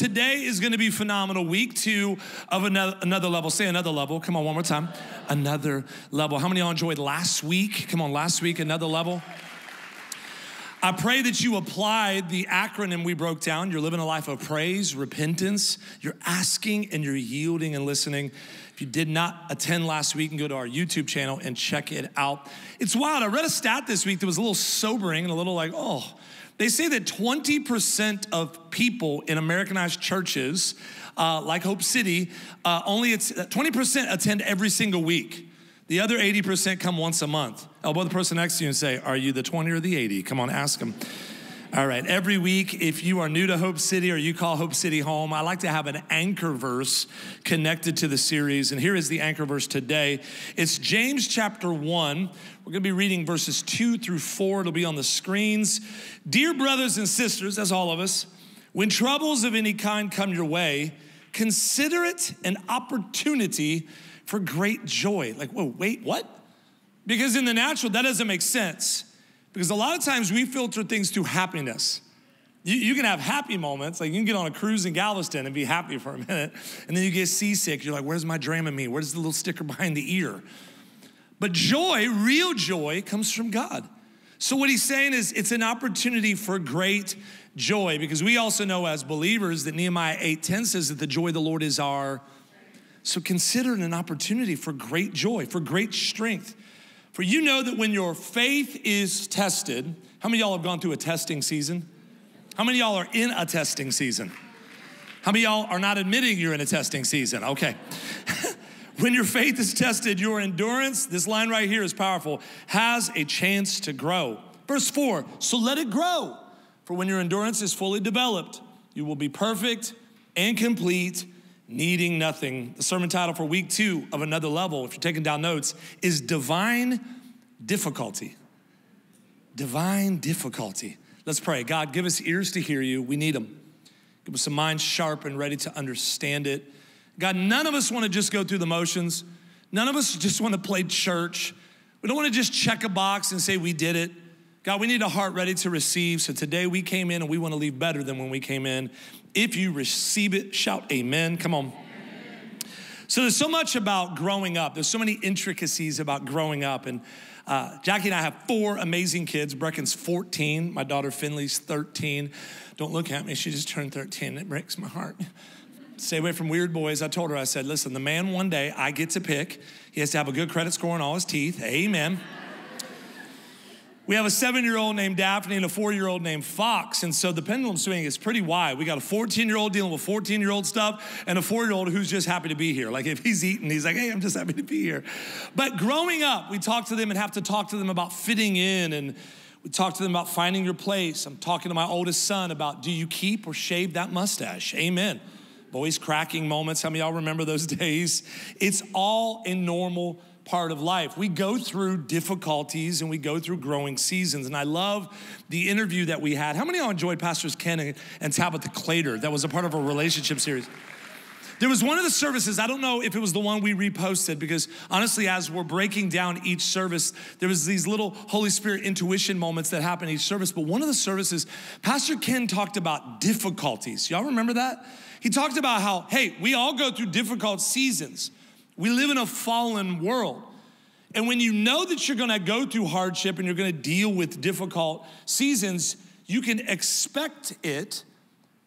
Today is going to be phenomenal. Week two of another level. Say another level. Come on, one more time. Another level. How many of y'all enjoyed last week? Come on, last week, another level. I pray that you applied the acronym we broke down. You're living a life of praise, repentance. You're asking and you're yielding and listening. If you did not attend last week, you can go to our YouTube channel and check it out. It's wild. I read a stat this week that was a little sobering and a little like, oh. They say that 20% of people in Americanized churches, like Hope City, only 20% attend every single week. The other 80% come once a month. Elbow the person next to you and say, are you the 20 or the 80? Come on, ask them. All right, every week, if you are new to Hope City or you call Hope City home, I like to have an anchor verse connected to the series. And here is the anchor verse today. It's James chapter 1. We're going to be reading verses 2 through 4. It'll be on the screens. Dear brothers and sisters, that's all of us, when troubles of any kind come your way, consider it an opportunity for great joy. Like, whoa, wait, what? Because in the natural, that doesn't make sense. Because a lot of times we filter things through happiness. You can have happy moments, like you can get on a cruise in Galveston and be happy for a minute, and then you get seasick. You're like, where's my Dramamine? Where's the little sticker behind the ear? But joy, real joy, comes from God. So what he's saying is it's an opportunity for great joy, because we also know as believers that Nehemiah 8:10 says that the joy of the Lord is our. So consider it an opportunity for great joy, for great strength. For you know that when your faith is tested, how many of y'all have gone through a testing season? How many of y'all are in a testing season? How many of y'all are not admitting you're in a testing season? Okay. When your faith is tested, your endurance, this line right here is powerful, has a chance to grow. Verse 4, so let it grow. For when your endurance is fully developed, you will be perfect and complete, needing nothing. The sermon title for week two of Another Level, if you're taking down notes, is Divine Difficulty. Divine difficulty. Let's pray. God, give us ears to hear you. We need them. Give us a mind sharp and ready to understand it. God, none of us want to just go through the motions. None of us just want to play church. We don't want to just check a box and say we did it. God, we need a heart ready to receive. So today we came in and we want to leave better than when we came in. If you receive it, shout amen. Come on. Amen. So there's so much about growing up. There's so many intricacies about growing up. And Jackie and I have 4 amazing kids. Brecken's 14. My daughter Finley's 13. Don't look at me. She just turned 13. It breaks my heart. Stay away from weird boys. I told her, I said, listen, the man one day I get to pick. He has to have a good credit score and all his teeth. Amen. We have a 7-year-old named Daphne and a 4-year-old named Fox. And so the pendulum swing is pretty wide. We got a 14-year-old dealing with 14-year-old stuff and a 4-year-old who's just happy to be here. Like if he's eating, he's like, hey, I'm just happy to be here. But growing up, we talk to them and have to talk to them about fitting in. And we talk to them about finding your place. I'm talking to my oldest son about, do you keep or shave that mustache? Amen. Voice cracking moments. How many of y'all remember those days? It's all a normal part of life. We go through difficulties and we go through growing seasons. And I love the interview that we had. How many of y'all enjoyed Pastors Ken and Tabitha Clayder? That was a part of a relationship series. There was one of the services, I don't know if it was the one we reposted, because honestly, as we're breaking down each service, there was these little Holy Spirit intuition moments that happen in each service. But one of the services, Pastor Ken talked about difficulties. Y'all remember that? He talked about how, hey, we all go through difficult seasons. We live in a fallen world. And when you know that you're going to go through hardship and you're going to deal with difficult seasons, you can expect it.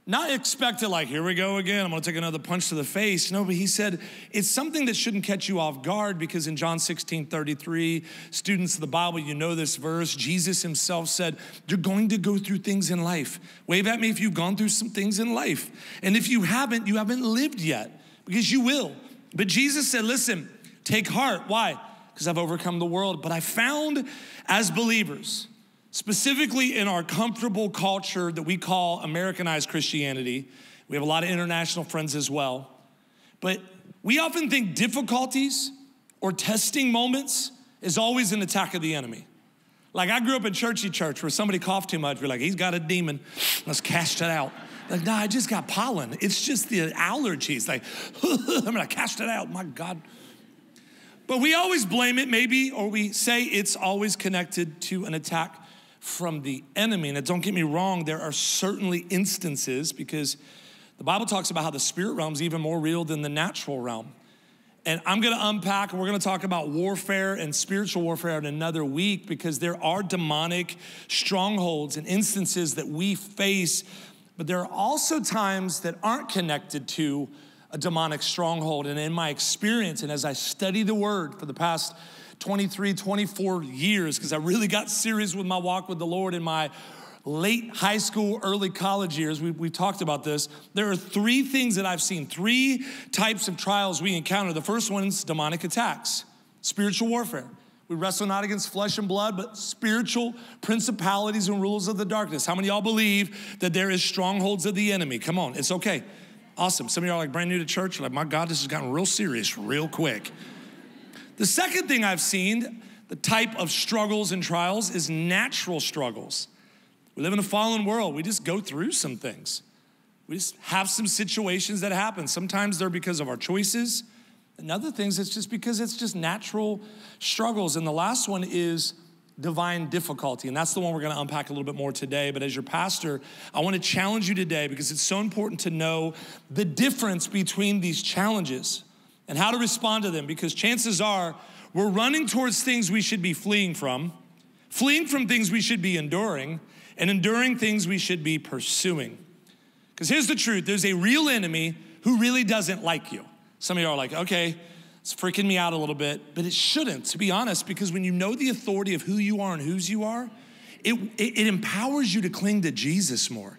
Not expect it like, here we go again, I'm going to take another punch to the face. No, but he said, it's something that shouldn't catch you off guard, because in John 16:33, students of the Bible, you know this verse, Jesus himself said, you're going to go through things in life. Wave at me if you've gone through some things in life. And if you haven't lived yet, because you will. But Jesus said, listen, take heart. Why? Because I've overcome the world. But I found as believers, specifically in our comfortable culture that we call Americanized Christianity, we have a lot of international friends as well, but we often think difficulties or testing moments is always an attack of the enemy. Like I grew up in churchy church where somebody coughed too much. We're like, he's got a demon. Let's cast it out. Like, nah, I just got pollen. It's just the allergies. Like, I'm gonna cast it out, my God. But we always blame it maybe, or we say it's always connected to an attack from the enemy. Now, don't get me wrong, there are certainly instances, because The Bible talks about how the spirit realm is even more real than the natural realm. And I'm going to unpack, and we're going to talk about warfare and spiritual warfare in another week, because there are demonic strongholds and instances that we face, but there are also times that aren't connected to a demonic stronghold. And in my experience, and as I study the word for the past 23, 24 years, because I really got serious with my walk with the Lord in my late high school, early college years, we talked about this. There are three things that I've seen, three types of trials we encounter. The first one is demonic attacks, spiritual warfare. We wrestle not against flesh and blood, but spiritual principalities and rulers of the darkness. How many of y'all believe that there is strongholds of the enemy? Come on, it's okay. Awesome. Some of y'all are like brand new to church. You're like, my God, this has gotten real serious real quick. The second thing I've seen, the type of struggles and trials, is natural struggles. We live in a fallen world. We just go through some things. We just have some situations that happen. Sometimes they're because of our choices. And other things, it's just because it's just natural struggles. And the last one is divine difficulty. And that's the one we're going to unpack a little bit more today. But as your pastor, I want to challenge you today, because it's so important to know the difference between these challenges and how to respond to them. Because chances are we're running towards things we should be fleeing from things we should be enduring, and enduring things we should be pursuing. Because here's the truth, there's a real enemy who really doesn't like you. Some of you are like, okay, it's freaking me out a little bit, but it shouldn't, to be honest, because when you know the authority of who you are and whose you are, it empowers you to cling to Jesus more.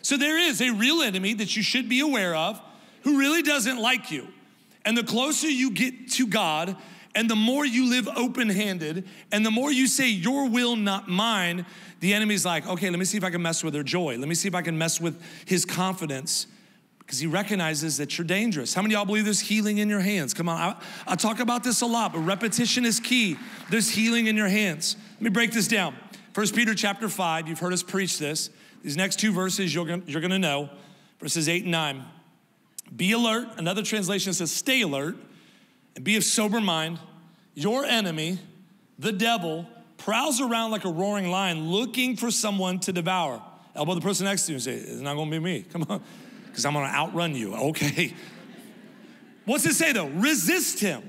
So there is a real enemy that you should be aware of who really doesn't like you. And the closer you get to God, and the more you live open-handed, and the more you say, your will, not mine, the enemy's like, okay, let me see if I can mess with their joy. Let me see if I can mess with his confidence, because he recognizes that you're dangerous. How many of y'all believe there's healing in your hands? Come on, I talk about this a lot, but repetition is key. There's healing in your hands. Let me break this down. 1 Peter chapter 5, you've heard us preach this. These next two verses you're gonna know, verses 8 and 9. Be alert, another translation says stay alert, and be of sober mind. Your enemy, the devil, prowls around like a roaring lion looking for someone to devour. Elbow the person next to you and say, it's not gonna be me, come on, because I'm gonna outrun you, okay. What's it say though? Resist him,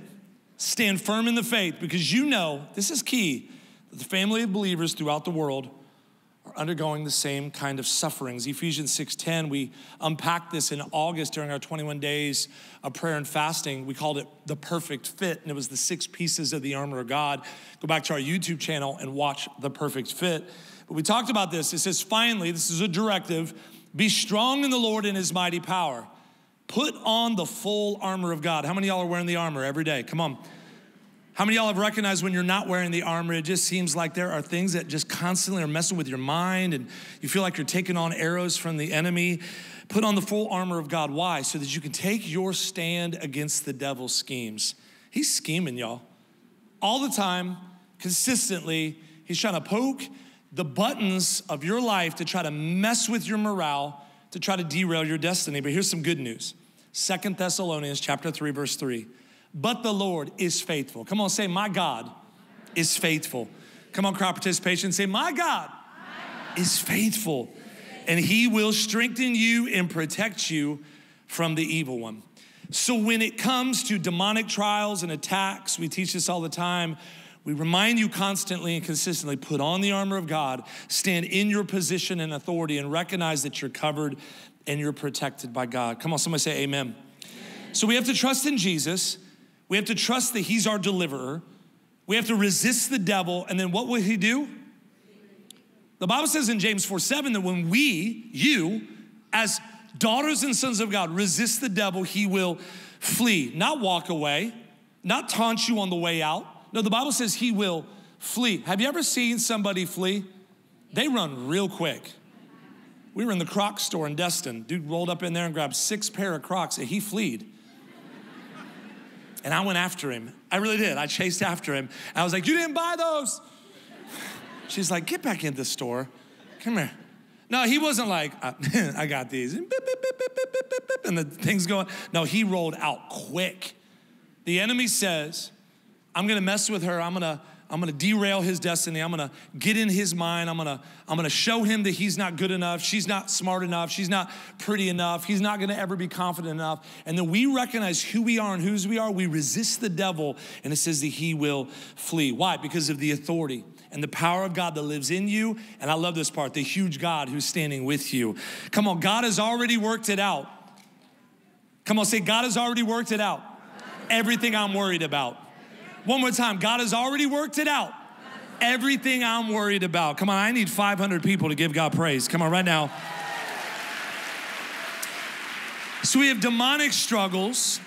stand firm in the faith, because you know, this is key, that the family of believers throughout the world are undergoing the same kind of sufferings. Ephesians 6:10, we unpacked this in August during our 21 days of prayer and fasting. We called it the perfect fit, and it was the 6 pieces of the armor of God. Go back to our YouTube channel and watch the perfect fit. But we talked about this. It says, finally, this is a directive, be strong in the Lord and his mighty power. Put on the full armor of God. How many of y'all are wearing the armor every day? Come on. How many of y'all have recognized when you're not wearing the armor, it just seems like there are things that just constantly are messing with your mind, and you feel like you're taking on arrows from the enemy? Put on the full armor of God. Why? So that you can take your stand against the devil's schemes. He's scheming, y'all. All the time, consistently, he's trying to poke the buttons of your life to try to mess with your morale, to try to derail your destiny. But here's some good news. 2 Thessalonians chapter 3, verse 3. But the Lord is faithful. Come on, say, my God is faithful. Come on, crowd participation, say, my God is faithful. And he will strengthen you and protect you from the evil one. So when it comes to demonic trials and attacks, we teach this all the time. We remind you constantly and consistently, put on the armor of God, stand in your position and authority, and recognize that you're covered and you're protected by God. Come on, somebody say amen. Amen. So we have to trust in Jesus. We have to trust that he's our deliverer. We have to resist the devil. And then what will he do? The Bible says in James 4:7 that when we, you, as daughters and sons of God, resist the devil, he will flee. Not walk away, not taunt you on the way out. No, the Bible says he will flee. Have you ever seen somebody flee? They run real quick. We were in the Crocs store in Destin. Dude rolled up in there and grabbed 6 pair of Crocs, and he fleed. And I went after him. I really did. I chased after him. I was like, you didn't buy those. She's like, get back in the store. Come here. No, he wasn't like, I got these. And, beep, beep, beep, beep, beep, beep, beep, beep, and the thing's going. No, he rolled out quick. The enemy says, I'm going to mess with her. I'm going to I'm gonna derail his destiny. I'm gonna get in his mind. I'm gonna show him that he's not good enough. She's not smart enough. She's not pretty enough. He's not gonna ever be confident enough. And then we recognize who we are and whose we are. We resist the devil, and it says that he will flee. Why? Because of the authority and the power of God that lives in you. And I love this part, the huge God who's standing with you. Come on, God has already worked it out. Come on, say, God has already worked it out. Everything I'm worried about. One more time, God has already worked it out. Everything I'm worried about. Come on, I need 500 people to give God praise. Come on, right now. So we have demonic struggles,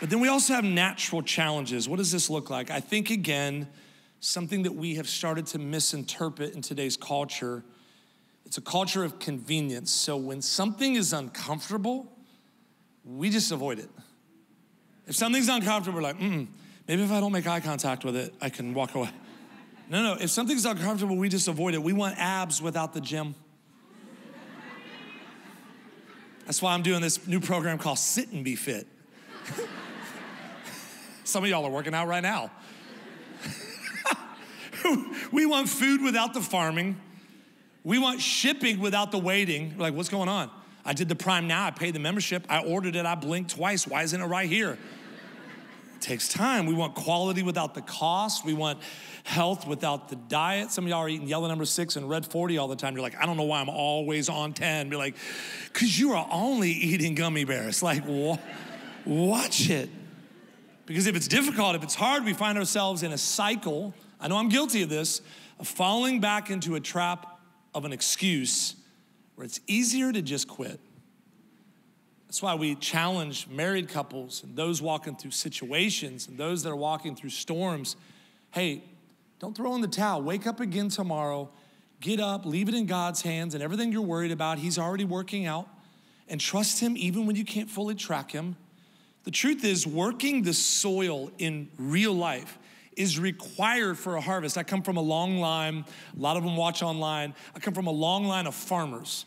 but then we also have natural challenges. What does this look like? I think, again, something that we have started to misinterpret in today's culture, it's a culture of convenience. So when something is uncomfortable, we just avoid it. If something's uncomfortable, we're like, maybe if I don't make eye contact with it, I can walk away. No, if something's uncomfortable, we just avoid it. We want abs without the gym. That's why I'm doing this new program called Sit and Be Fit. Some of y'all are working out right now. We want food without the farming. We want shipping without the waiting. We're like, what's going on? I did the Prime Now, I paid the membership, I ordered it, I blinked twice. Why isn't it right here? It takes time. We want quality without the cost. We want health without the diet. Some of y'all are eating yellow number 6 and red 40 all the time. You're like, I don't know why I'm always on 10. Be like, because you are only eating gummy bears. Like, watch it. Because if it's difficult, if it's hard, we find ourselves in a cycle, I know I'm guilty of this, of falling back into a trap of an excuse where it's easier to just quit. That's why we challenge married couples and those walking through situations and those that are walking through storms. Hey, don't throw in the towel. Wake up again tomorrow. Get up, leave it in God's hands, and everything you're worried about, he's already working out. And trust him even when you can't fully track him. The truth is, working the soil in real life is required for a harvest. I come from a long line. A lot of them watch online. I come from a long line of farmers.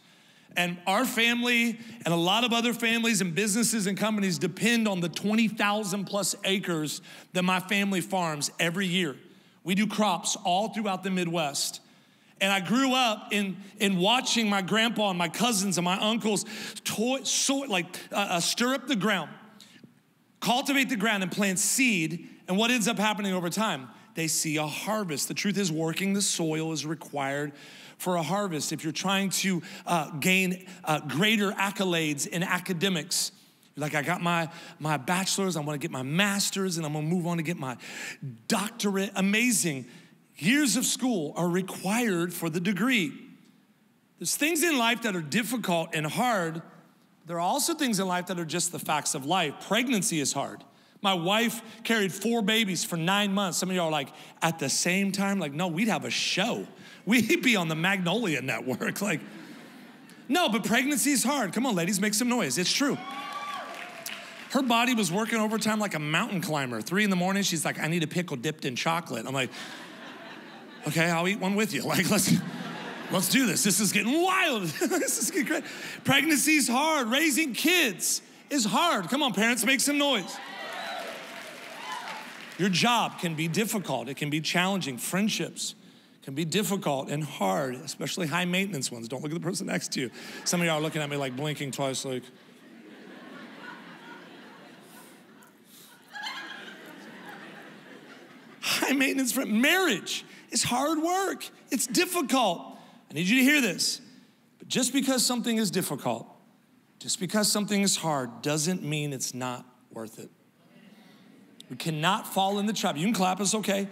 And our family and a lot of other families and businesses and companies depend on the 20,000 plus acres that my family farms every year. We do crops all throughout the Midwest. And I grew up in watching my grandpa and my cousins and my uncles stir up the ground, cultivate the ground and plant seed. And what ends up happening over time? They see a harvest. The truth is, working the soil is required for a harvest. If you're trying to gain greater accolades in academics, you're like, I got my bachelor's, I wanna get my master's, and I'm gonna move on to get my doctorate. Amazing. Years of school are required for the degree. There's things in life that are difficult and hard. There are also things in life that are just the facts of life. Pregnancy is hard. My wife carried 4 babies for 9 months. Some of y'all are like, at the same time? Like, no, we'd have a show. We'd be on the Magnolia Network. Like, no, but pregnancy is hard. Come on, ladies, make some noise. It's true. Her body was working overtime like a mountain climber. 3 in the morning, she's like, I need a pickle dipped in chocolate. I'm like, okay, I'll eat one with you. Like, let's do this. This is getting wild. This is getting great. Pregnancy's hard. Raising kids is hard. Come on, parents, make some noise. Your job can be difficult. It can be challenging. Friendships can be difficult and hard, especially high maintenance ones. Don't look at the person next to you. Some of y'all are looking at me like blinking twice, like. High maintenance friend. Marriage is hard work. It's difficult. I need you to hear this. But just because something is difficult, just because something is hard, doesn't mean it's not worth it. We cannot fall in the trap. You can clap, it's okay.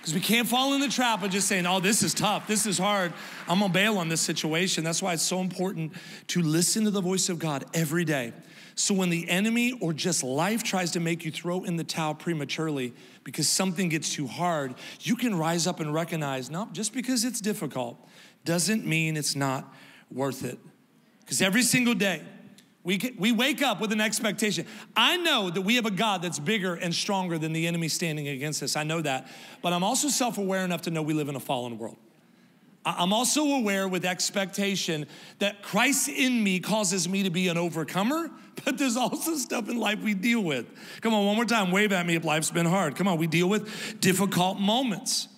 Because we can't fall in the trap of just saying, oh, this is tough, this is hard, I'm gonna bail on this situation. That's why it's so important to listen to the voice of God every day. So when the enemy or just life tries to make you throw in the towel prematurely because something gets too hard, you can rise up and recognize, no, just because it's difficult doesn't mean it's not worth it. Because every single day, we wake up with an expectation. I know that we have a God that's bigger and stronger than the enemy standing against us. I know that. But I'm also self-aware enough to know we live in a fallen world. I'm also aware with expectation that Christ in me causes me to be an overcomer, but there's also stuff in life we deal with. Come on, one more time, wave at me if life's been hard. Come on, we deal with difficult moments.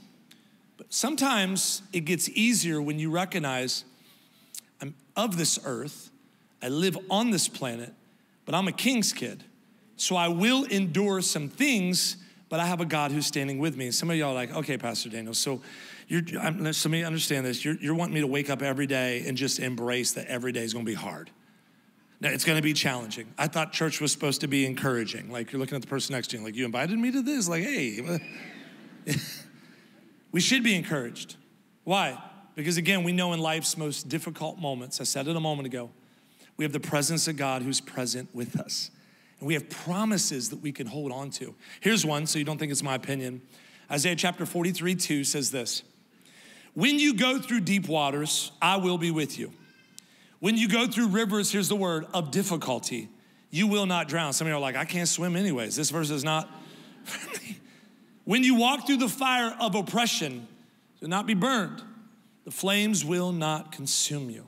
Sometimes it gets easier when you recognize I'm of this earth, I live on this planet, but I'm a king's kid. So I will endure some things, but I have a God who's standing with me. And some of y'all are like, okay, Pastor Daniel, so so let me understand this. You're wanting me to wake up every day and just embrace that every day is going to be hard. Now, it's going to be challenging. I thought church was supposed to be encouraging. Like, you're looking at the person next to you, like, you invited me to this? Like, hey. We should be encouraged. Why? Because again, we know in life's most difficult moments, I said it a moment ago, we have the presence of God who's present with us. And we have promises that we can hold on to. Here's one, so you don't think it's my opinion. Isaiah chapter 43:2 says this: when you go through deep waters, I will be with you. When you go through rivers, here's the word, of difficulty, you will not drown. Some of you are like, I can't swim anyways. This verse is not for me. When you walk through the fire of oppression, do not be burned. The flames will not consume you.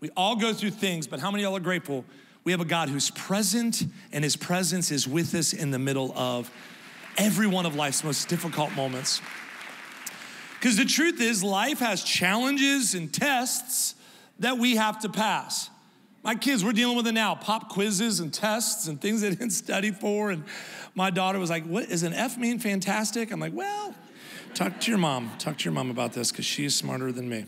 We all go through things, but how many of y'all are grateful? We have a God who's present, and his presence is with us in the middle of every one of life's most difficult moments. Because the truth is, life has challenges and tests that we have to pass. My kids, we're dealing with it now, pop quizzes and tests and things they didn't study for. And my daughter was like, what is an F mean, fantastic? I'm like, well, talk to your mom. Talk to your mom about this because she is smarter than me.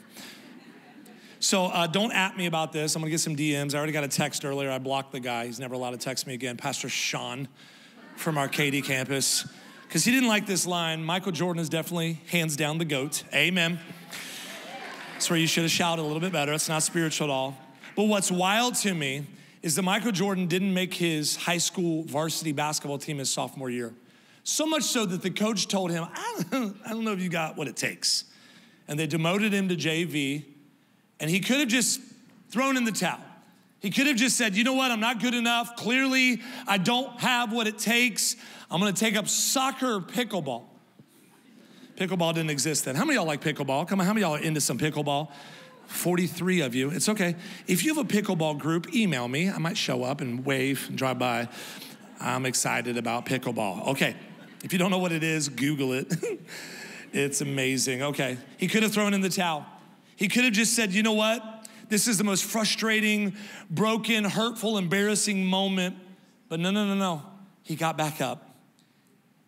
So don't at me about this. I'm going to get some DMs. I already got a text earlier. I blocked the guy. He's never allowed to text me again. Pastor Sean from our Katy campus, because he didn't like this line. Michael Jordan is definitely hands down the GOAT. Amen. That's where you should have shouted a little bit better. It's not spiritual at all. But what's wild to me is that Michael Jordan didn't make his high school varsity basketball team his sophomore year. So much so that the coach told him, I don't know if you got what it takes. And they demoted him to JV, and he could have just thrown in the towel. He could have just said, you know what, I'm not good enough. Clearly, I don't have what it takes. I'm gonna take up soccer or pickleball. Pickleball didn't exist then. How many of y'all like pickleball? Come on, how many of y'all are into some pickleball? 43 of you, it's okay. If you have a pickleball group, email me. I might show up and wave and drive by. I'm excited about pickleball. Okay, if you don't know what it is, Google it. It's amazing, okay. He could have thrown in the towel. He could have just said, you know what? This is the most frustrating, broken, hurtful, embarrassing moment. But no. He got back up.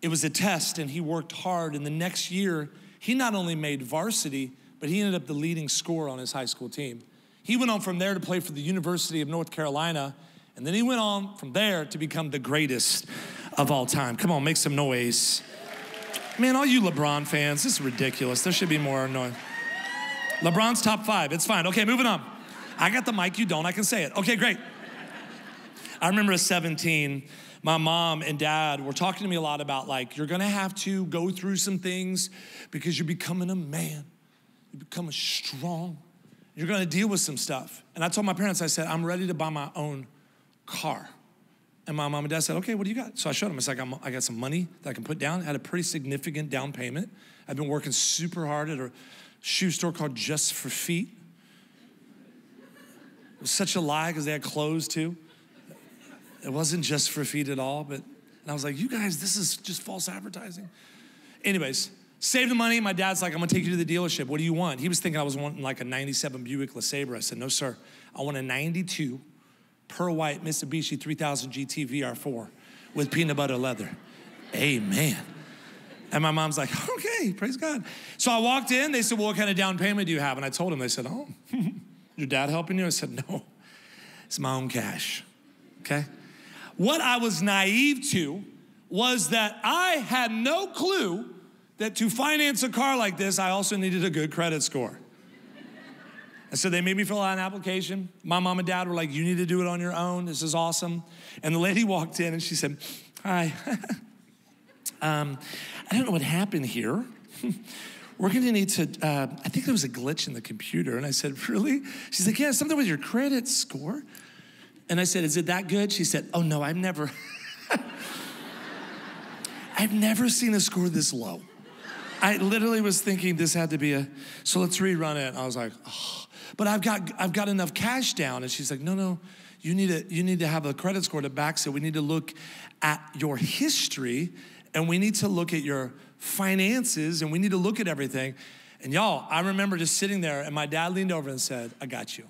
It was a test and he worked hard, and the next year, he not only made varsity, but he ended up the leading scorer on his high school team. He went on from there to play for the University of North Carolina, and then he went on from there to become the greatest of all time. Come on, make some noise. Man, all you LeBron fans, this is ridiculous. There should be more noise. LeBron's top five, it's fine. Okay, moving on. I got the mic, you don't, I can say it. Okay, great. I remember at 17, my mom and dad were talking to me a lot about, like, you're gonna have to go through some things because you're becoming a man. You become strong. You're gonna deal with some stuff. And I told my parents, I said, I'm ready to buy my own car. And my mom and dad said, okay, what do you got? So I showed them, it's like, I got some money that I can put down. I had a pretty significant down payment. I've been working super hard at a shoe store called Just for Feet. It was such a lie because they had clothes too. It wasn't just for feet at all, but, and I was like, you guys, this is just false advertising. Anyways, saved the money. My dad's like, I'm gonna take you to the dealership. What do you want? He was thinking I was wanting like a 97 Buick LeSabre. I said, no, sir. I want a 92 pearl white Mitsubishi 3000 GT VR4 with peanut butter leather. Amen. And my mom's like, okay, praise God. So I walked in. They said, well, what kind of down payment do you have? And I told them, they said, oh, your dad helping you? I said, no, it's my own cash, okay? What I was naive to was that I had no clue that to finance a car like this, I also needed a good credit score. And so they made me fill out an application. My mom and dad were like, you need to do it on your own. This is awesome. And the lady walked in and she said, hi, I don't know what happened here. We're gonna need to, I think there was a glitch in the computer. And I said, really? She's like, yeah, something with your credit score. And I said, is it that good? She said, oh no, I've never seen a score this low. I literally was thinking this had to be a, so let's rerun it. And I was like, oh, but I've got enough cash down. And she's like, no, you need to have a credit score to back. So we need to look at your history, and we need to look at your finances, and we need to look at everything. And y'all, I remember just sitting there and my dad leaned over and said, I got you.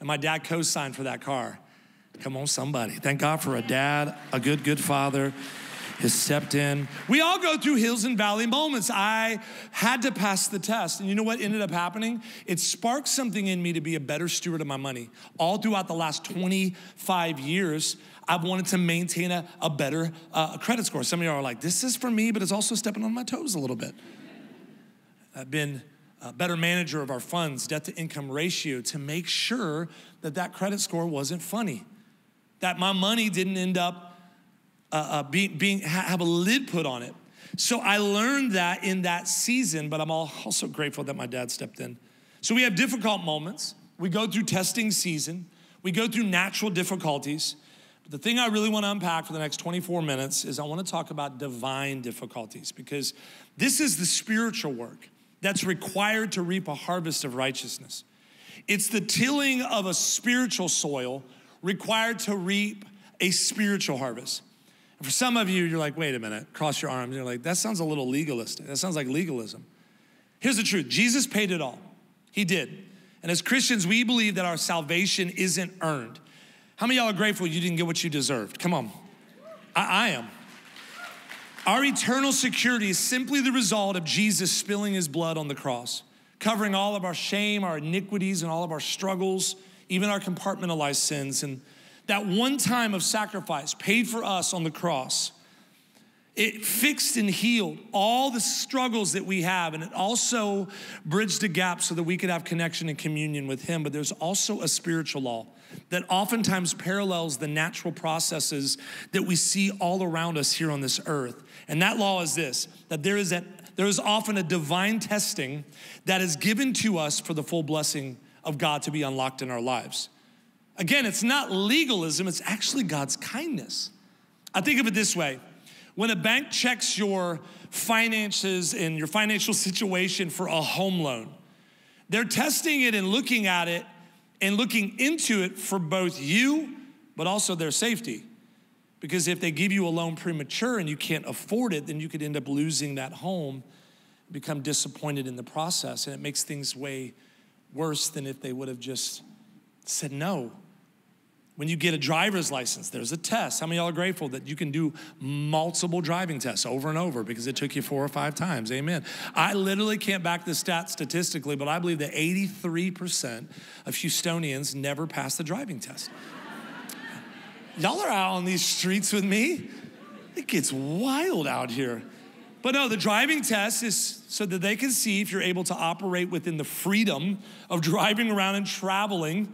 And my dad co-signed for that car. Come on, somebody. Thank God for a dad, a good father. Has stepped in. We all go through hills and valley moments. I had to pass the test. And you know what ended up happening? It sparked something in me to be a better steward of my money. All throughout the last 25 years, I've wanted to maintain a better credit score. Some of y'all are like, this is for me, but it's also stepping on my toes a little bit. I've been a better manager of our funds, debt to income ratio, to make sure that that credit score wasn't funny, that my money didn't end up have a lid put on it. So I learned that in that season, but I'm also grateful that my dad stepped in. So we have difficult moments. We go through testing season. We go through natural difficulties. But the thing I really want to unpack for the next 24 minutes is I want to talk about divine difficulties, because this is the spiritual work that's required to reap a harvest of righteousness. It's the tilling of a spiritual soil required to reap a spiritual harvest. For some of you, you're like, wait a minute, cross your arms. You're like, that sounds a little legalistic. That sounds like legalism. Here's the truth. Jesus paid it all. He did. And as Christians, we believe that our salvation isn't earned. How many of y'all are grateful you didn't get what you deserved? Come on. I am. Our eternal security is simply the result of Jesus spilling his blood on the cross, covering all of our shame, our iniquities, and all of our struggles, even our compartmentalized sins. And that one time of sacrifice paid for us on the cross, it fixed and healed all the struggles that we have, and it also bridged the gap so that we could have connection and communion with him. But there's also a spiritual law that oftentimes parallels the natural processes that we see all around us here on this earth. And that law is this, that there is often a divine testing that is given to us for the full blessing of God to be unlocked in our lives. Again, it's not legalism, it's actually God's kindness. I think of it this way. When a bank checks your finances and your financial situation for a home loan, they're testing it and looking at it and looking into it for both you, but also their safety. Because if they give you a loan premature and you can't afford it, then you could end up losing that home, become disappointed in the process, and it makes things way worse than if they would have just said no. When you get a driver's license, there's a test. How many of y'all are grateful that you can do multiple driving tests over and over because it took you 4 or 5 times? Amen. I literally can't back this stat statistically, but I believe that 83% of Houstonians never pass the driving test. Y'all are out on these streets with me. It gets wild out here. But no, the driving test is so that they can see if you're able to operate within the freedom of driving around and traveling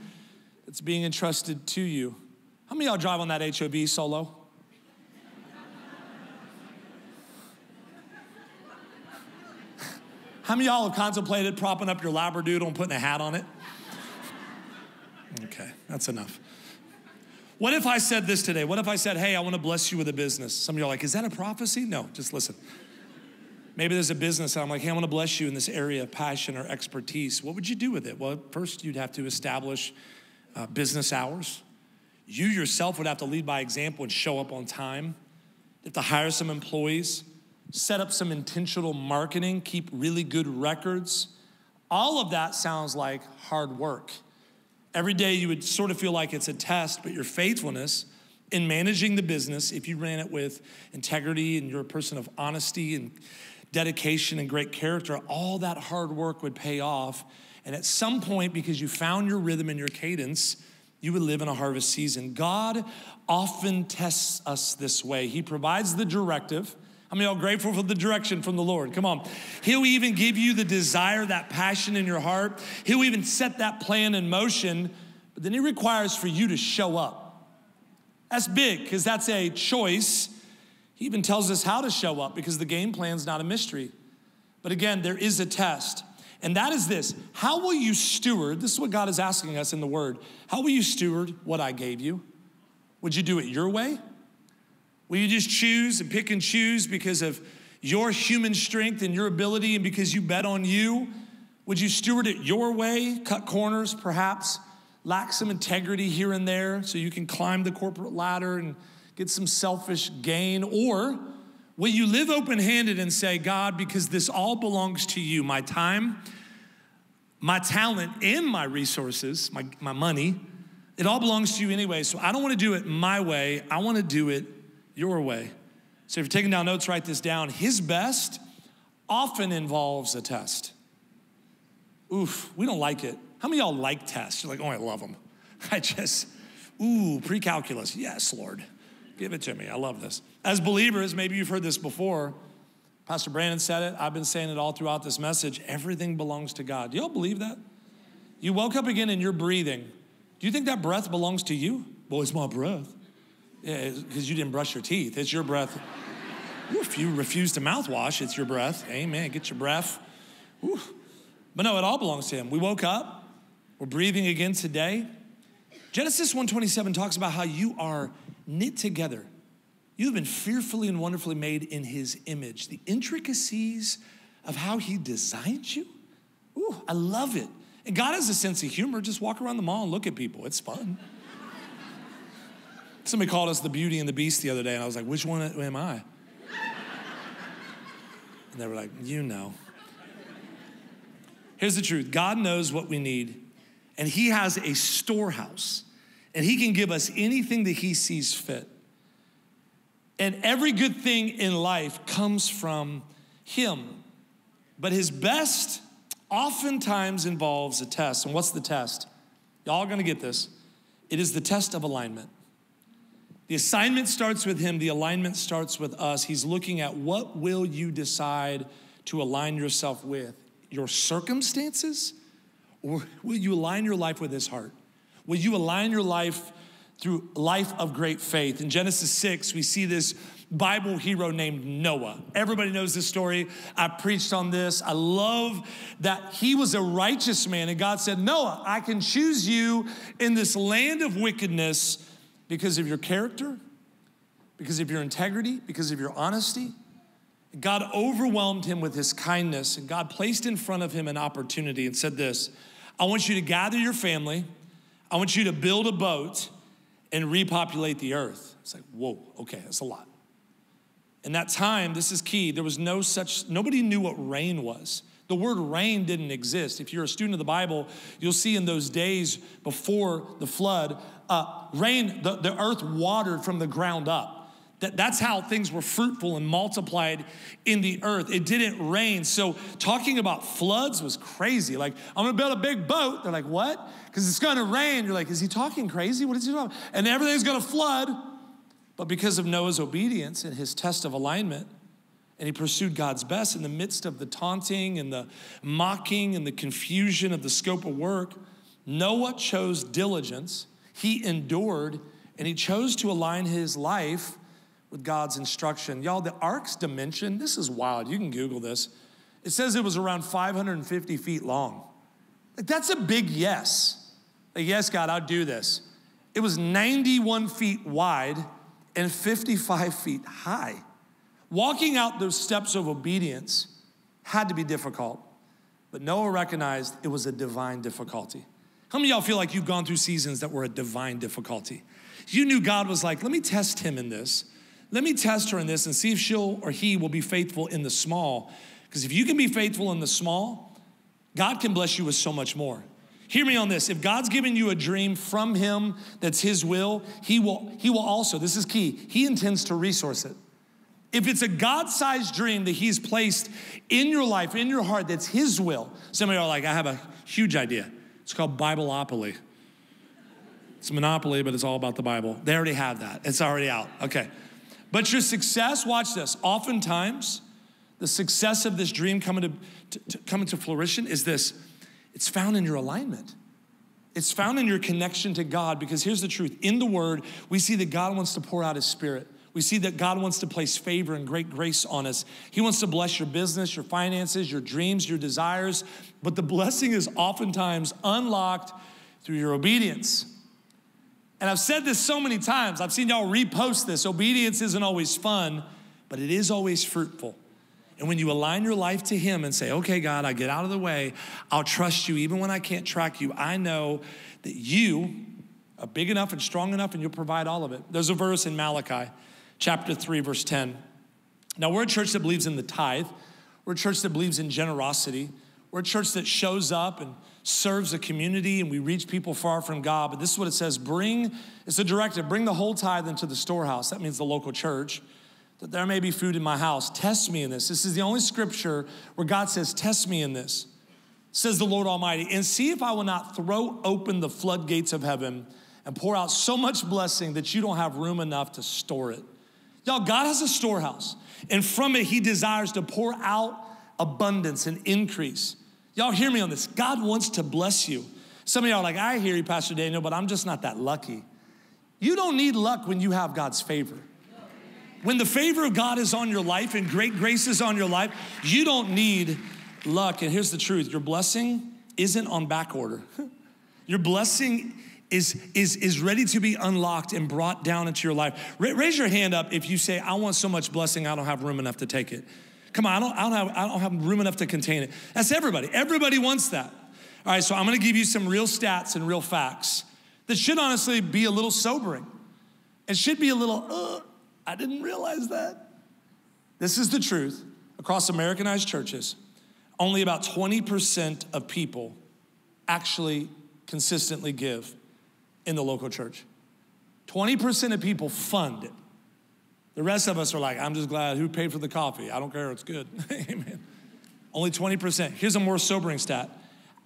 that's being entrusted to you. How many of y'all drive on that HOB solo? How many of y'all have contemplated propping up your labradoodle and putting a hat on it? Okay, that's enough. What if I said this today? What if I said, hey, I want to bless you with a business? Some of y'all are like, is that a prophecy? No, just listen. Maybe there's a business and I'm like, hey, I want to bless you in this area of passion or expertise. What would you do with it? Well, first you'd have to establish business hours. You yourself would have to lead by example and show up on time. You have to hire some employees, set up some intentional marketing, keep really good records. All of that sounds like hard work. Every day you would sort of feel like it's a test, but your faithfulness in managing the business, if you ran it with integrity and you're a person of honesty and dedication and great character, all that hard work would pay off. And at some point, because you found your rhythm and your cadence, you would live in a harvest season. God often tests us this way. He provides the directive. How many of y'all grateful for the direction from the Lord? Come on. He'll even give you the desire, that passion in your heart. He'll even set that plan in motion. But then he requires for you to show up. That's big, because that's a choice. He even tells us how to show up, because the game plan's not a mystery. But again, there is a test. And that is this. How will you steward? This is what God is asking us in the Word. How will you steward what I gave you? Would you do it your way? Will you just choose and pick and choose because of your human strength and your ability and because you bet on you? Would you steward it your way, cut corners perhaps? Lack some integrity here and there so you can climb the corporate ladder and get some selfish gain? Or will you live open-handed and say, God, because this all belongs to you, my time, my talent and my resources, my money, it all belongs to you anyway. So I don't want to do it my way. I want to do it your way. So if you're taking down notes, write this down. His best often involves a test. Oof, we don't like it. How many of y'all like tests? You're like, oh, I love them. I just, ooh, pre-calculus. Yes, Lord, give it to me. I love this. As believers, maybe you've heard this before. Pastor Brandon said it. I've been saying it all throughout this message. Everything belongs to God. Do y'all believe that? You woke up again and you're breathing. Do you think that breath belongs to you? Well, it's my breath. Yeah, because you didn't brush your teeth. It's your breath. If you refuse to mouthwash, it's your breath. Amen. Get your breath. Oof. But no, it all belongs to him. We woke up. We're breathing again today. Genesis 1:27 talks about how you are knit together. You've been fearfully and wonderfully made in his image. The intricacies of how he designed you. Ooh, I love it. And God has a sense of humor. Just walk around the mall and look at people. It's fun. Somebody called us the Beauty and the Beast the other day, and I was like, which one am I? And they were like, you know. Here's the truth. God knows what we need, and he has a storehouse, and he can give us anything that he sees fit. And every good thing in life comes from him. But his best oftentimes involves a test. And what's the test? Y'all are gonna get this. It is the test of alignment. The assignment starts with him. The alignment starts with us. He's looking at what will you decide to align yourself with? Your circumstances? Or will you align your life with his heart? Will you align your life through life of great faith? In Genesis 6, we see this Bible hero named Noah. Everybody knows this story. I preached on this. I love that he was a righteous man. And God said, Noah, I can choose you in this land of wickedness because of your character, because of your integrity, because of your honesty. God overwhelmed him with his kindness. And God placed in front of him an opportunity and said this, I want you to gather your family. I want you to build a boat and repopulate the earth. It's like, whoa, okay, that's a lot. In that time, this is key, there was no such, nobody knew what rain was. The word rain didn't exist. If you're a student of the Bible, you'll see in those days before the flood, rain, the earth watered from the ground up. That's how things were fruitful and multiplied in the earth. It didn't rain. So talking about floods was crazy. Like, I'm gonna build a big boat. They're like, what? Because it's gonna rain. You're like, is he talking crazy? What is he talking about? And everything's gonna flood. But because of Noah's obedience and his test of alignment, and he pursued God's best in the midst of the taunting and the mocking and the confusion of the scope of work, Noah chose diligence. He endured, and he chose to align his life with God's instruction. Y'all, the ark's dimension, this is wild. You can Google this. It says it was around 550 feet long. Like, that's a big yes. Like, yes, God, I'll do this. It was 91 feet wide and 55 feet high. Walking out those steps of obedience had to be difficult, but Noah recognized it was a divine difficulty. How many of y'all feel like you've gone through seasons that were a divine difficulty? You knew God was like, let me test him in this. Let me test her in this and see if she'll or he will be faithful in the small. Because if you can be faithful in the small, God can bless you with so much more. Hear me on this. If God's given you a dream from him that's his will, he will also, this is key, he intends to resource it. If it's a God-sized dream that he's placed in your life, in your heart, that's his will. Some of you are like, I have a huge idea. It's called Bibleopoly. It's a monopoly, but it's all about the Bible. They already have that. It's already out. Okay. But your success, watch this, oftentimes the success of this dream coming to fruition is this, it's found in your alignment. It's found in your connection to God, because here's the truth. In the word, we see that God wants to pour out his spirit. We see that God wants to place favor and great grace on us. He wants to bless your business, your finances, your dreams, your desires, but the blessing is oftentimes unlocked through your obedience. And I've said this so many times. I've seen y'all repost this. Obedience isn't always fun, but it is always fruitful. And when you align your life to him and say, okay, God, I get out of the way. I'll trust you even when I can't track you. I know that you are big enough and strong enough and you'll provide all of it. There's a verse in Malachi, chapter 3, verse 10. Now, we're a church that believes in the tithe. We're a church that believes in generosity. We're a church that shows up and serves a community, and we reach people far from God. But this is what it says. Bring, it's a directive, bring the whole tithe into the storehouse. That means the local church. That there may be food in my house. Test me in this. This is the only scripture where God says, test me in this, says the Lord Almighty, and see if I will not throw open the floodgates of heaven and pour out so much blessing that you don't have room enough to store it. Y'all, God has a storehouse, and from it, he desires to pour out abundance and increase. Y'all hear me on this. God wants to bless you. Some of y'all are like, I hear you, Pastor Daniel, but I'm just not that lucky. You don't need luck when you have God's favor. When the favor of God is on your life and great grace is on your life, you don't need luck. And here's the truth. Your blessing isn't on back order. Your blessing is ready to be unlocked and brought down into your life. Raise your hand up if you say, I want so much blessing, I don't have room enough to take it. Come on, I don't have room enough to contain it. That's everybody. Everybody wants that. All right, so I'm going to give you some real stats and real facts that should honestly be a little sobering. It should be a little, I didn't realize that. This is the truth. Across Americanized churches, only about 20% of people actually consistently give in the local church. 20% of people fund it. The rest of us are like, I'm just glad who paid for the coffee. I don't care, it's good. Amen. Only 20%. Here's a more sobering stat.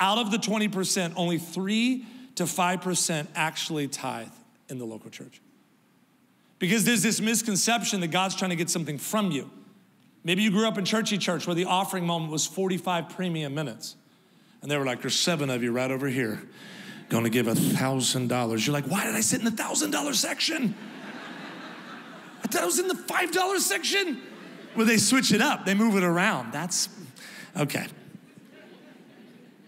Out of the 20%, only 3 to 5% actually tithe in the local church. Because there's this misconception that God's trying to get something from you. Maybe you grew up in churchy church where the offering moment was 45 premium minutes. And they were like, there's 7 of you right over here going to give $1,000. You're like, why did I sit in the $1,000 section? I thought I was in the $5 section. Well, they switch it up. They move it around. That's, okay.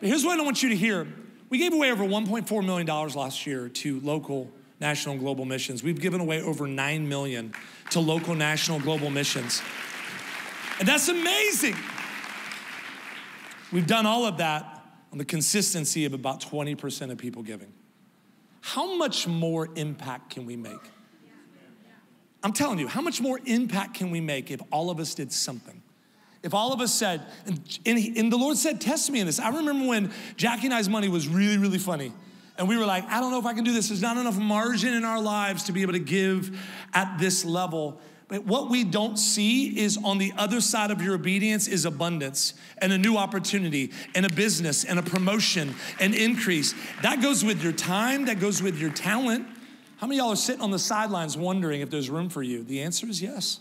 But here's what I want you to hear. We gave away over $1.4 million last year to local, national, and global missions. We've given away over $9 million to local, national, global missions. And that's amazing. We've done all of that on the consistency of about 20% of people giving. How much more impact can we make? I'm telling you, how much more impact can we make if all of us did something? If all of us said, and the Lord said, test me in this. I remember when Jackie and I's money was really, really funny. And we were like, I don't know if I can do this. There's not enough margin in our lives to be able to give at this level. But what we don't see is on the other side of your obedience is abundance and a new opportunity and a business and a promotion and increase. That goes with your time. That goes with your talent. How many of y'all are sitting on the sidelines wondering if there's room for you? The answer is yes.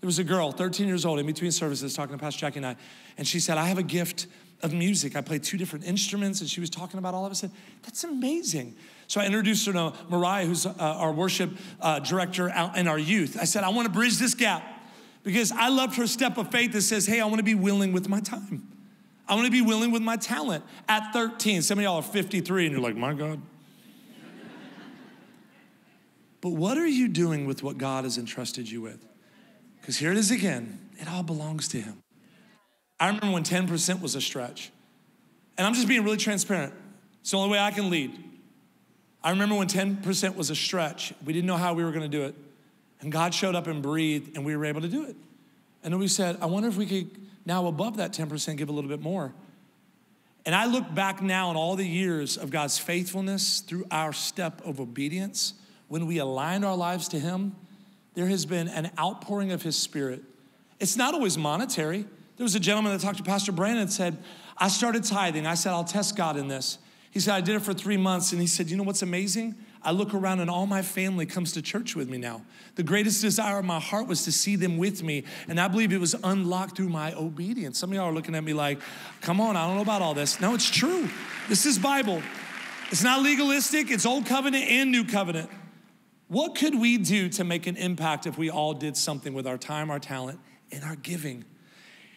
There was a girl, 13 years old, in between services, talking to Pastor Jackie and I, and she said, I have a gift of music. I play 2 different instruments, and she was talking about all of us. I said, that's amazing. So I introduced her to Mariah, who's our worship director in our youth. I said, I want to bridge this gap because I loved her step of faith that says, hey, I want to be willing with my time. I want to be willing with my talent. At 13, some of y'all are 53, and you're like, my God. But what are you doing with what God has entrusted you with? Because here it is again. It all belongs to him. I remember when 10% was a stretch. And I'm just being really transparent. It's the only way I can lead. I remember when 10% was a stretch. We didn't know how we were going to do it. And God showed up and breathed, and we were able to do it. And then we said, I wonder if we could now above that 10% give a little bit more. And I look back now on all the years of God's faithfulness through our step of obedience. When we aligned our lives to him, there has been an outpouring of his spirit. It's not always monetary. There was a gentleman that talked to Pastor Brandon and said, I started tithing. I said, I'll test God in this. He said, I did it for 3 months. And he said, you know what's amazing? I look around and all my family comes to church with me now. The greatest desire of my heart was to see them with me. And I believe it was unlocked through my obedience. Some of y'all are looking at me like, come on, I don't know about all this. No, it's true. This is Bible. It's not legalistic. It's Old Covenant and New Covenant. What could we do to make an impact if we all did something with our time, our talent, and our giving?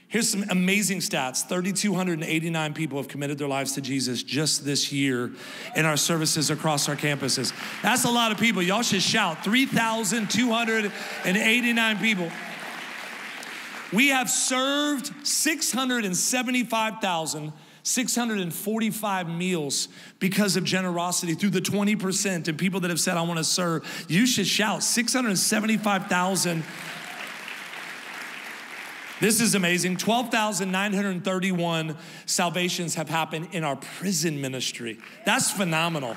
Here's some amazing stats. 3,289 people have committed their lives to Jesus just this year in our services across our campuses. That's a lot of people. Y'all should shout. 3,289 people. We have served 675,645 meals because of generosity through the 20% and people that have said, I want to serve. You should shout 675,000. This is amazing. 12,931 salvations have happened in our prison ministry. That's phenomenal.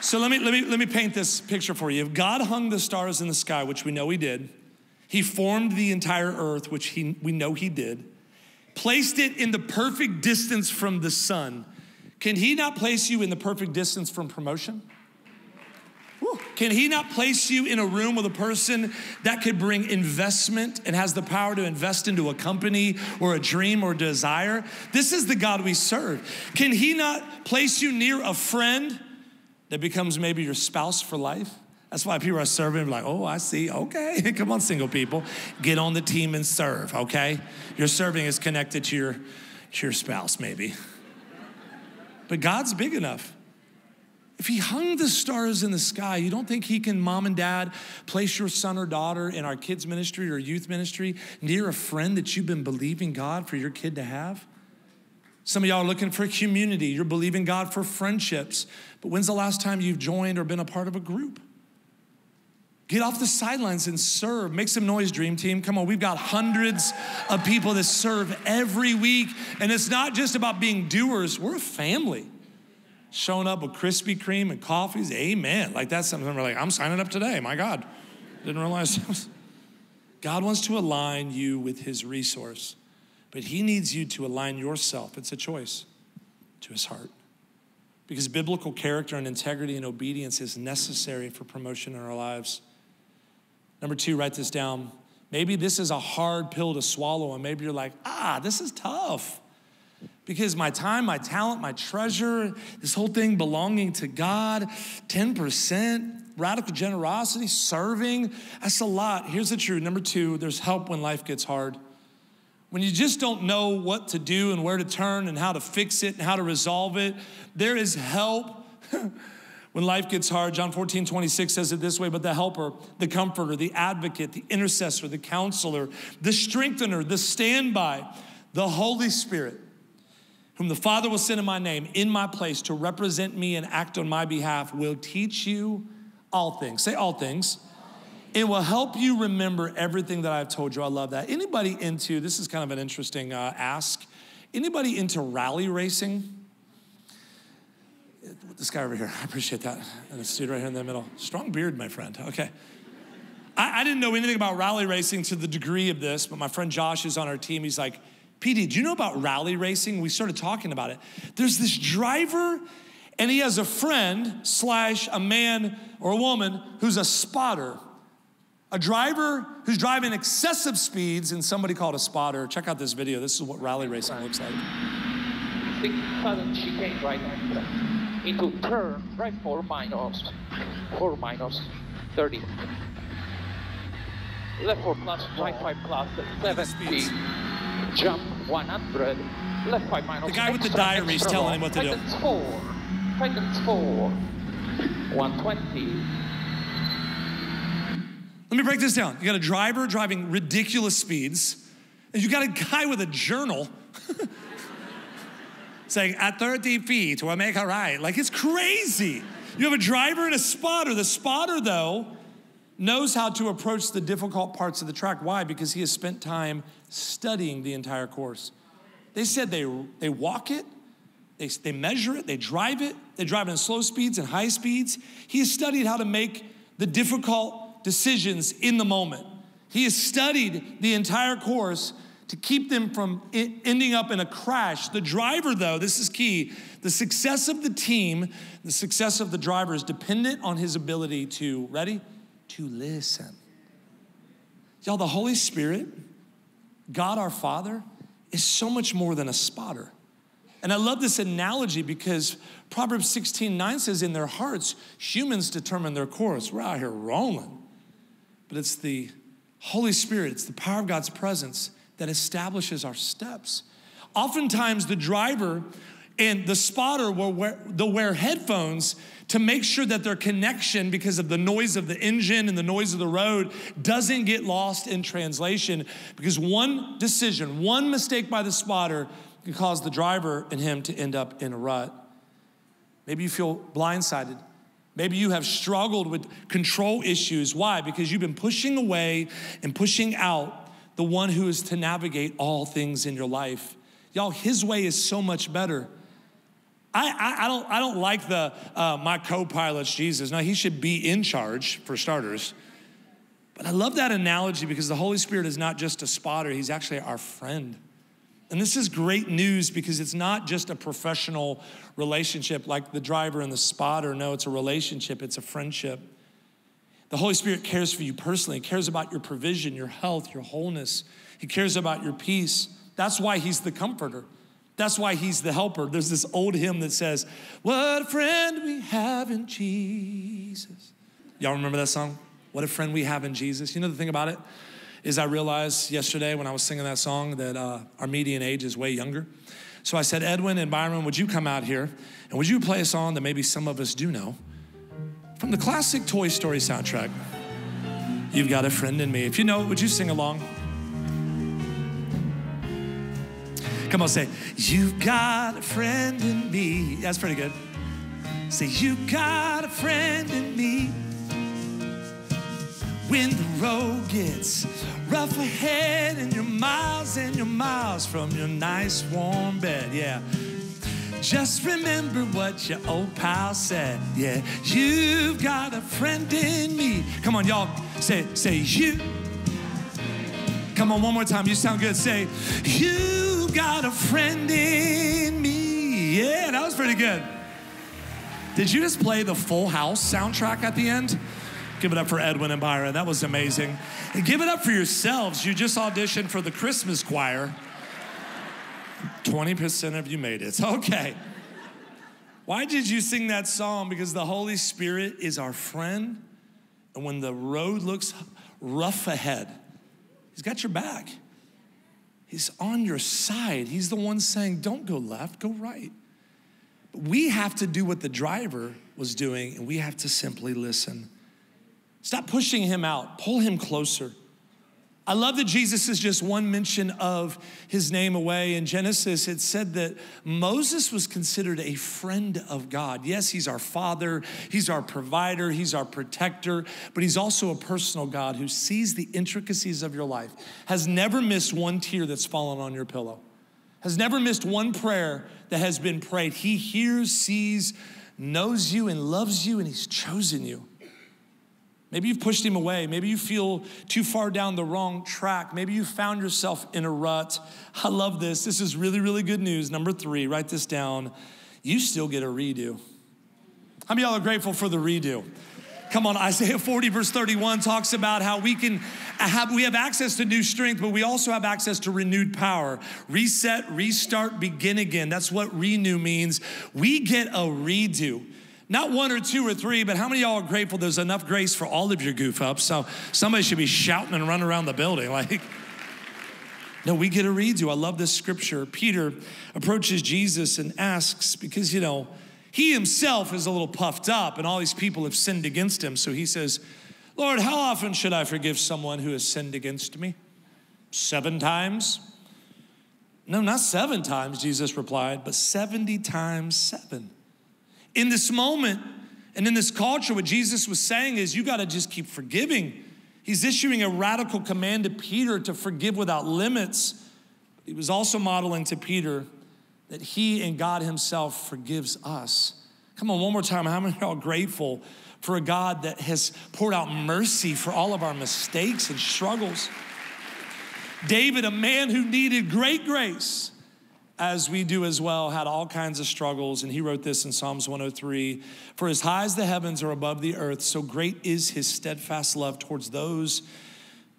So let me paint this picture for you. If God hung the stars in the sky, which we know he did, he formed the entire earth, which we know he did, placed it in the perfect distance from the sun, can he not place you in the perfect distance from promotion? Woo. Can he not place you in a room with a person that could bring investment and has the power to invest into a company or a dream or desire? This is the God we serve. Can he not place you near a friend that becomes maybe your spouse for life? That's why people are serving like, oh, I see, okay. Come on, single people. Get on the team and serve, okay? Your serving is connected to your spouse, maybe. But God's big enough. If he hung the stars in the sky, you don't think he can, mom and dad, place your son or daughter in our kids' ministry or youth ministry near a friend that you've been believing God for your kid to have? Some of y'all are looking for community. You're believing God for friendships. But when's the last time you've joined or been a part of a group? Get off the sidelines and serve. Make some noise, Dream Team. Come on, we've got hundreds of people that serve every week. And it's not just about being doers. We're a family. Showing up with Krispy Kreme and coffees, amen. Like that's something we're like, I'm signing up today, my God. Didn't realize. God wants to align you with his resource, but he needs you to align yourself. It's a choice to his heart. Because biblical character and integrity and obedience is necessary for promotion in our lives. Number two, write this down. Maybe this is a hard pill to swallow, and maybe you're like, this is tough. Because my time, my talent, my treasure, this whole thing belonging to God, 10%, radical generosity, serving, that's a lot. Here's the truth. Number two, there's help when life gets hard. When you just don't know what to do and where to turn and how to fix it and how to resolve it, there is help. When life gets hard, John 14:26 says it this way, but the helper, the comforter, the advocate, the intercessor, the counselor, the strengthener, the standby, the Holy Spirit, whom the Father will send in my name, in my place to represent me and act on my behalf, will teach you all things. Say all things. It will help you remember everything that I've told you. I love that. Anybody into, this is kind of an interesting ask, anybody into rally racing? This guy over here, I appreciate that. And this dude right here in the middle. Strong beard, my friend, okay. I didn't know anything about rally racing to the degree of this, but my friend Josh is on our team. He's like, PD, do you know about rally racing? We started talking about it. There's this driver and he has a friend slash a man or a woman who's a spotter. A driver who's driving excessive speeds and somebody called a spotter. Check out this video. This is what rally racing looks like. She came right into turn, right, 4 minus 30. Left 4 plus, right 5 plus, 70. Jump 100, left 5 minus. The guy with the diary is telling him what to do. Titans 4, 120. Let me break this down. You got a driver driving ridiculous speeds, and you got a guy with a journal saying, at 30 feet, we'll make a right. Like, it's crazy. You have a driver and a spotter. The spotter, though, knows how to approach the difficult parts of the track. Why? Because he has spent time studying the entire course. They said they walk it, they measure it. They drive it in slow speeds and high speeds. He has studied how to make the difficult decisions in the moment. He has studied the entire course to keep them from ending up in a crash. The driver, though, this is key, the success of the team, the success of the driver is dependent on his ability to, ready? To listen. Y'all, the Holy Spirit, God our Father, is so much more than a spotter. And I love this analogy because Proverbs 16:9 says, in their hearts, humans determine their course. We're out here rolling. But it's the Holy Spirit, it's the power of God's presence that establishes our steps. Oftentimes, the driver and the spotter will wear headphones to make sure that their connection, because of the noise of the engine and the noise of the road, doesn't get lost in translation, because one decision, one mistake by the spotter can cause the driver and him to end up in a rut. Maybe you feel blindsided. Maybe you have struggled with control issues. Why? Because you've been pushing away and pushing out the one who is to navigate all things in your life. Y'all, his way is so much better. I don't like the, my co-pilot's Jesus. Now, he should be in charge, for starters. But I love that analogy because the Holy Spirit is not just a spotter. He's actually our friend. And this is great news because it's not just a professional relationship like the driver and the spotter. No, it's a relationship. It's a friendship. The Holy Spirit cares for you personally. He cares about your provision, your health, your wholeness. He cares about your peace. That's why he's the comforter. That's why he's the helper. There's this old hymn that says, "What a friend we have in Jesus." Y'all remember that song? What a friend we have in Jesus. You know the thing about it? Is I realized yesterday when I was singing that song that our median age is way younger. So I said, Edwin and Byron, would you come out here and would you play a song that maybe some of us do know from the classic Toy Story soundtrack, "You've Got a Friend in Me." If you know it, would you sing along? Come on, say, "You've got a friend in me." That's pretty good. Say, "You've got a friend in me. When the road gets rough ahead and you're miles from your nice warm bed, yeah. Just remember what your old pal said, yeah. You've got a friend in me." Come on, y'all, say you. Come on, one more time, you sound good. Say, "You've got a friend in me." Yeah, that was pretty good. Did you just play the Full House soundtrack at the end? Give it up for Edwin and Byron. That was amazing. And give it up for yourselves. You just auditioned for the Christmas choir. 20% of you made it. Okay. Why did you sing that song? Because the Holy Spirit is our friend. And when the road looks rough ahead, he's got your back. He's on your side. He's the one saying, don't go left, go right. But we have to do what the driver was doing, and we have to simply listen. Stop pushing him out. Pull him closer. I love that Jesus is just one mention of his name away. In Genesis, it said that Moses was considered a friend of God. Yes, he's our father. He's our provider. He's our protector. But he's also a personal God who sees the intricacies of your life, has never missed one tear that's fallen on your pillow, has never missed one prayer that has been prayed. He hears, sees, knows you, and loves you, and he's chosen you. Maybe you've pushed him away. Maybe you feel too far down the wrong track. Maybe you found yourself in a rut. I love this. This is really, really good news. Number three, write this down. You still get a redo. How many of y'all are grateful for the redo? Come on, Isaiah 40 verse 31 talks about how we have access to new strength, but we also have access to renewed power. Reset, restart, begin again. That's what renew means. We get a redo. Not one or two or three, but how many of y'all are grateful there's enough grace for all of your goof ups? So somebody should be shouting and running around the building like, no, we get a redo. I love this scripture. Peter approaches Jesus and asks, because, you know, he himself is a little puffed up and all these people have sinned against him. So he says, "Lord, how often should I forgive someone who has sinned against me? 7 times? No, not 7 times, Jesus replied, but 70 times 7. In this moment and in this culture, what Jesus was saying is you got to just keep forgiving. He's issuing a radical command to Peter to forgive without limits. He was also modeling to Peter that he and God himself forgives us. Come on, one more time. How many of y'all are grateful for a God that has poured out mercy for all of our mistakes and struggles? David, a man who needed great grace, as we do as well, had all kinds of struggles. And he wrote this in Psalms 103, "For as high as the heavens are above the earth, so great is his steadfast love towards those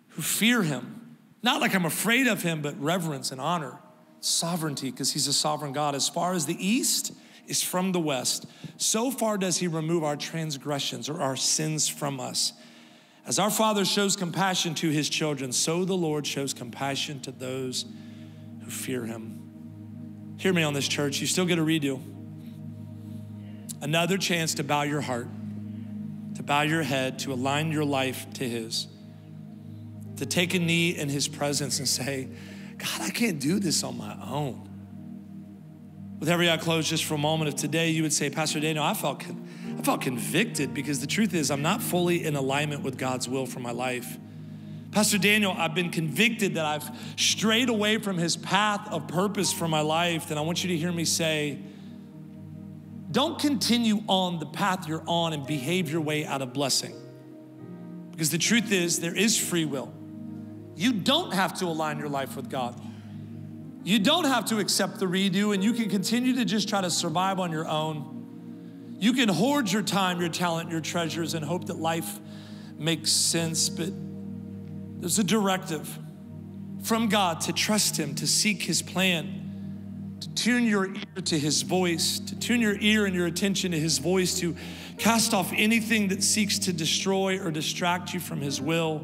who fear him." Not like I'm afraid of him, but reverence and honor, sovereignty, because he's a sovereign God. "As far as the east is from the west, so far does he remove our transgressions," or our sins, "from us. As our Father shows compassion to his children, so the Lord shows compassion to those who fear him." Hear me on this, church. You still get a redo. Another chance to bow your heart, to bow your head, to align your life to his, to take a knee in his presence and say, God, I can't do this on my own. With every eye closed just for a moment, if today you would say, Pastor Daniel, I felt I felt convicted because the truth is I'm not fully in alignment with God's will for my life. Pastor Daniel, I've been convicted that I've strayed away from his path of purpose for my life. And I want you to hear me say, don't continue on the path you're on and behave your way out of blessing. Because the truth is, there is free will. You don't have to align your life with God. You don't have to accept the redo, and you can continue to just try to survive on your own. You can hoard your time, your talent, your treasures, and hope that life makes sense, but there's a directive from God to trust him, to seek his plan, to tune your ear to his voice, to tune your ear and your attention to his voice, to cast off anything that seeks to destroy or distract you from his will.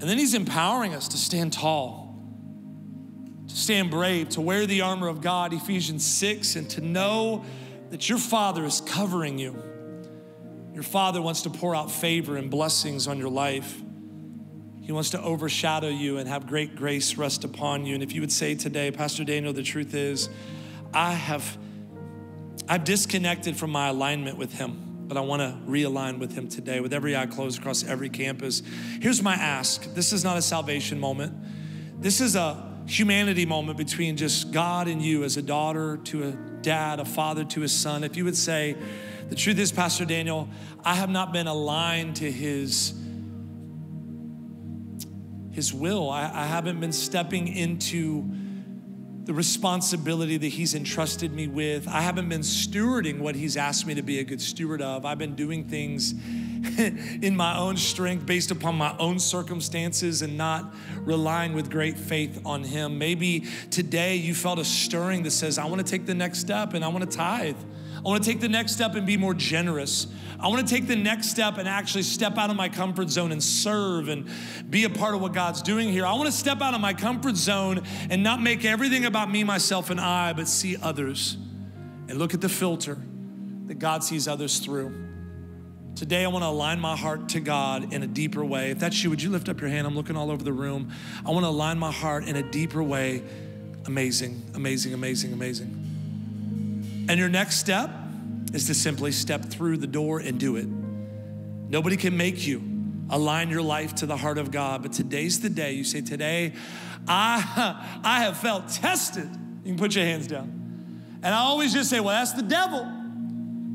And then he's empowering us to stand tall, to stand brave, to wear the armor of God, Ephesians 6, and to know that your Father is covering you. Your Father wants to pour out favor and blessings on your life. He wants to overshadow you and have great grace rest upon you. And if you would say today, Pastor Daniel, the truth is, I've disconnected from my alignment with him, but I want to realign with him today. With every eye closed across every campus, here's my ask. This is not a salvation moment. This is a humanity moment between just God and you, as a daughter to a dad, a father to his son. If you would say, the truth is, Pastor Daniel, I have not been aligned to his will. I haven't been stepping into the responsibility that he's entrusted me with. I haven't been stewarding what he's asked me to be a good steward of. I've been doing things in my own strength based upon my own circumstances and not relying with great faith on him. Maybe today you felt a stirring that says, I want to take the next step and I want to tithe. I want to take the next step and be more generous. I want to take the next step and actually step out of my comfort zone and serve and be a part of what God's doing here. I want to step out of my comfort zone and not make everything about me, myself, and I, but see others and look at the filter that God sees others through. Today, I want to align my heart to God in a deeper way. If that's you, would you lift up your hand? I'm looking all over the room. I want to align my heart in a deeper way. Amazing, amazing, amazing, amazing. And your next step is to simply step through the door and do it. Nobody can make you align your life to the heart of God, but today's the day. You say, today, I have felt tested. You can put your hands down. And I always just say, well, that's the devil.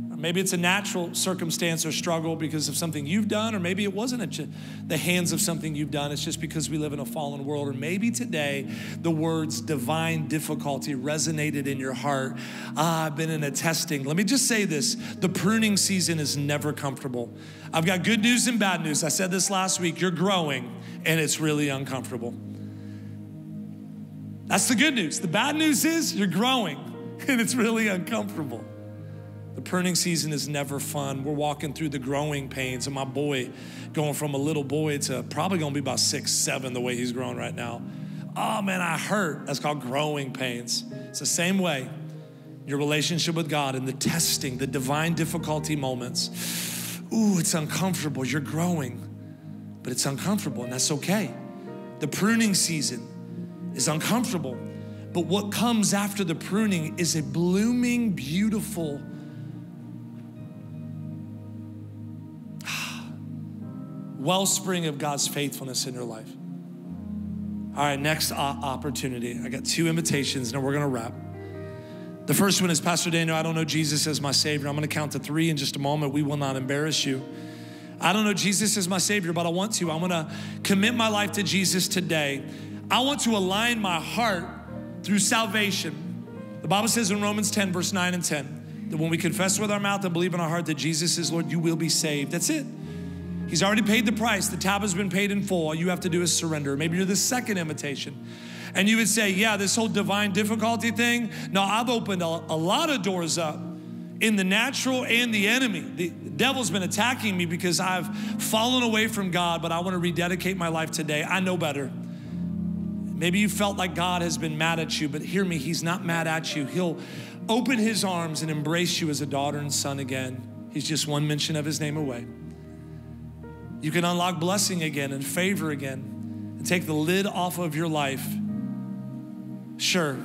Or maybe it's a natural circumstance or struggle because of something you've done, or maybe it wasn't at the hands of something you've done. It's just because we live in a fallen world. Or maybe today the words divine difficulty resonated in your heart. I've been in a testing. Let me just say this. The pruning season is never comfortable. I've got good news and bad news. I said this last week. You're growing, and it's really uncomfortable. That's the good news. The bad news is you're growing, and it's really uncomfortable. The pruning season is never fun. We're walking through the growing pains of my boy going from a little boy to probably going to be about 6, 7 the way he's growing right now. Oh, man, I hurt. That's called growing pains. It's the same way. Your relationship with God and the testing, the divine difficulty moments. Ooh, it's uncomfortable. You're growing, but it's uncomfortable, and that's okay. The pruning season is uncomfortable, but what comes after the pruning is a blooming, beautiful, wellspring of God's faithfulness in your life. All right, next opportunity. I got 2 invitations, and we're gonna wrap. The first one is, Pastor Daniel, I don't know Jesus as my Savior. I'm gonna count to 3 in just a moment. We will not embarrass you. I don't know Jesus as my Savior, but I want to. I wanna commit my life to Jesus today. I want to align my heart through salvation. The Bible says in Romans 10, verse 9 and 10, that when we confess with our mouth and believe in our heart that Jesus is Lord, you will be saved. That's it. He's already paid the price. The tab has been paid in full. All you have to do is surrender. Maybe you're the second invitation. And you would say, yeah, this whole divine difficulty thing, no, I've opened a lot of doors up in the natural and the enemy. The devil's been attacking me because I've fallen away from God, but I want to rededicate my life today. I know better. Maybe you felt like God has been mad at you, but hear me, he's not mad at you. He'll open his arms and embrace you as a daughter and son again. He's just one mention of his name away. You can unlock blessing again and favor again and take the lid off of your life. Sure,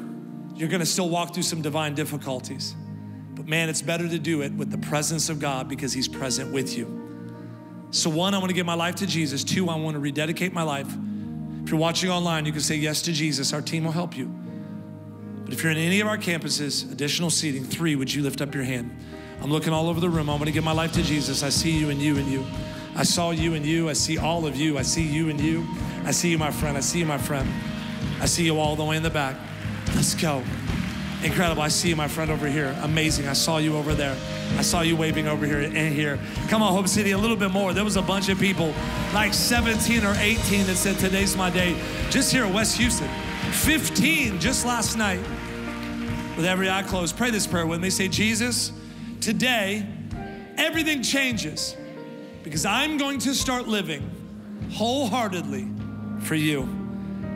you're gonna still walk through some divine difficulties, But man, it's better to do it with the presence of God because he's present with you. So one, I want to give my life to Jesus. Two, I want to rededicate my life. If you're watching online, you can say yes to Jesus. Our team will help you. But if you're in any of our campuses, additional seating, three, would you lift up your hand? I'm looking all over the room. I want to give my life to Jesus. I see you and you and you. I saw you and you. I see all of you. I see you and you. I see you, my friend. I see you, my friend. I see you all the way in the back. Let's go. Incredible. I see you, my friend, over here. Amazing. I saw you over there. I saw you waving over here and here. Come on, Hope City, a little bit more. There was a bunch of people, like 17 or 18, that said, today's my day. Just here at West Houston. 15 just last night. With every eye closed, pray this prayer with me. Say, Jesus, today, everything changes because I'm going to start living wholeheartedly for you,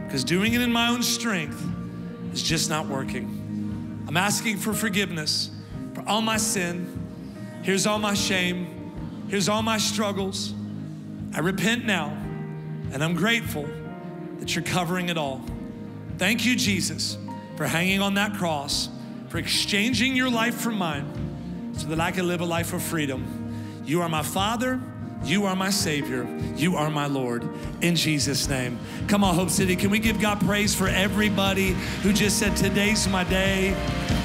because doing it in my own strength is just not working. I'm asking for forgiveness for all my sin. Here's all my shame. Here's all my struggles. I repent now, and I'm grateful that you're covering it all. Thank you, Jesus, for hanging on that cross, for exchanging your life for mine so that I can live a life of freedom. You are my Father. You are my Savior. You are my Lord. In Jesus' name. Come on, Hope City. Can we give God praise for everybody who just said, today's my day?